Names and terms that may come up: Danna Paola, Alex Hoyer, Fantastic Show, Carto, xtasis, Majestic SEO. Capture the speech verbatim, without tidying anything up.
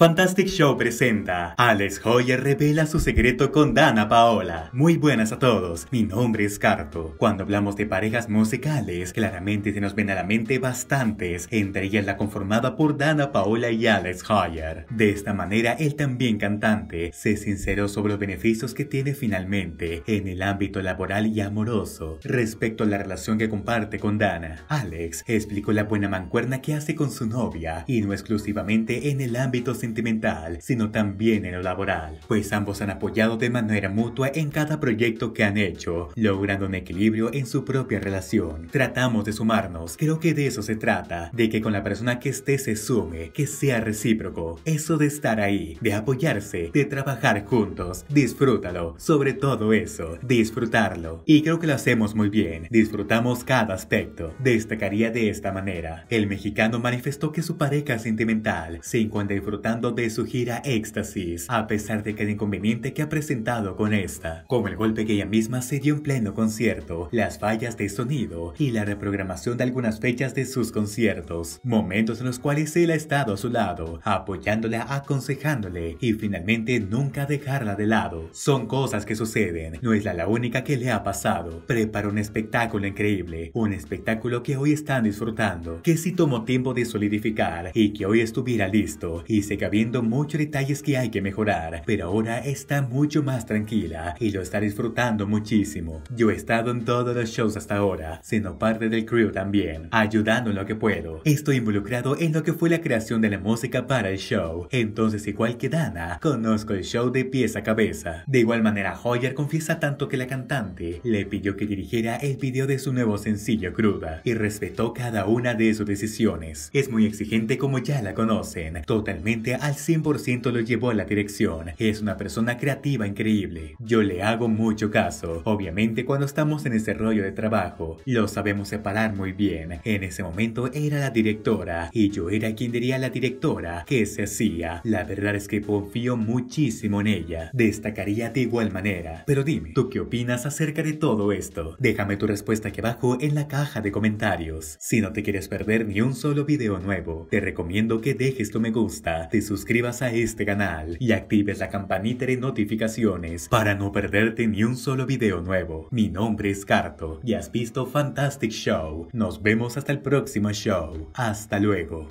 Fantastic Show presenta: Alex Hoyer revela su secreto con Danna Paola. Muy buenas a todos, mi nombre es Carto. Cuando hablamos de parejas musicales, claramente se nos ven a la mente bastantes, entre ellas la conformada por Danna Paola y Alex Hoyer. De esta manera, el también cantante se sinceró sobre los beneficios que tiene finalmente en el ámbito laboral y amoroso respecto a la relación que comparte con Danna. Alex explicó la buena mancuerna que hace con su novia, y no exclusivamente en el ámbito sentimental sentimental, sino también en lo laboral, pues ambos han apoyado de manera mutua en cada proyecto que han hecho, logrando un equilibrio en su propia relación. Tratamos de sumarnos, creo que de eso se trata, de que con la persona que esté se sume, que sea recíproco. Eso de estar ahí, de apoyarse, de trabajar juntos, disfrútalo, sobre todo eso, disfrutarlo. Y creo que lo hacemos muy bien, disfrutamos cada aspecto. Destacaría de esta manera: el mexicano manifestó que su pareja sentimental se encuentra disfrutando de su gira Éxtasis, a pesar de cada inconveniente que ha presentado con esta, como el golpe que ella misma se dio en pleno concierto, las fallas de sonido y la reprogramación de algunas fechas de sus conciertos, momentos en los cuales él ha estado a su lado, apoyándola, aconsejándole y finalmente nunca dejarla de lado. Son cosas que suceden, no es la, la única que le ha pasado. Preparó un espectáculo increíble, un espectáculo que hoy están disfrutando, que sí tomó tiempo de solidificar y que hoy estuviera listo, y se habiendo muchos detalles que hay que mejorar, pero ahora está mucho más tranquila y lo está disfrutando muchísimo. Yo he estado en todos los shows hasta ahora, siendo parte del crew también, ayudando en lo que puedo. Estoy involucrado en lo que fue la creación de la música para el show, entonces igual que Danna, conozco el show de pies a cabeza. De igual manera, Hoyer confiesa tanto que la cantante le pidió que dirigiera el video de su nuevo sencillo Cruda, y respetó cada una de sus decisiones. Es muy exigente, como ya la conocen, totalmente al cien por ciento lo llevó a la dirección. Es una persona creativa increíble. Yo le hago mucho caso. Obviamente, cuando estamos en ese rollo de trabajo, lo sabemos separar muy bien. En ese momento era la directora, y yo era quien diría a la directora que se hacía. La verdad es que confío muchísimo en ella. Destacaría de igual manera. Pero dime, ¿tú qué opinas acerca de todo esto? Déjame tu respuesta aquí abajo en la caja de comentarios. Si no te quieres perder ni un solo video nuevo, te recomiendo que dejes tu me gusta, te suscribas a este canal y actives la campanita de notificaciones para no perderte ni un solo video nuevo. Mi nombre es Carto y has visto Fantastic Show. Nos vemos hasta el próximo show. Hasta luego.